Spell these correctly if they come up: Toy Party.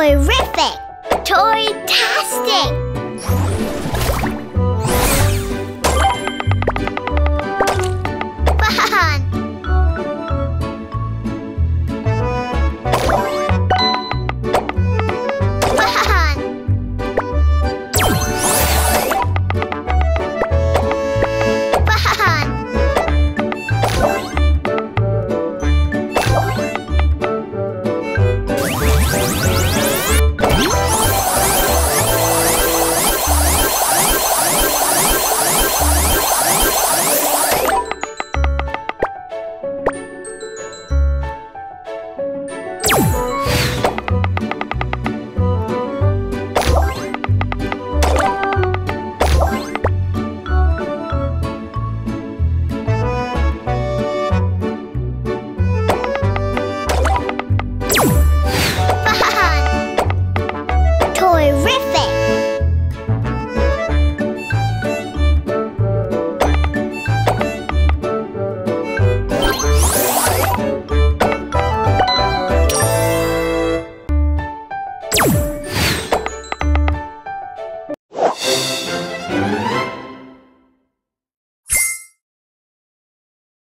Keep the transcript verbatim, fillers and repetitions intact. Toy-rific! Toy-tastic!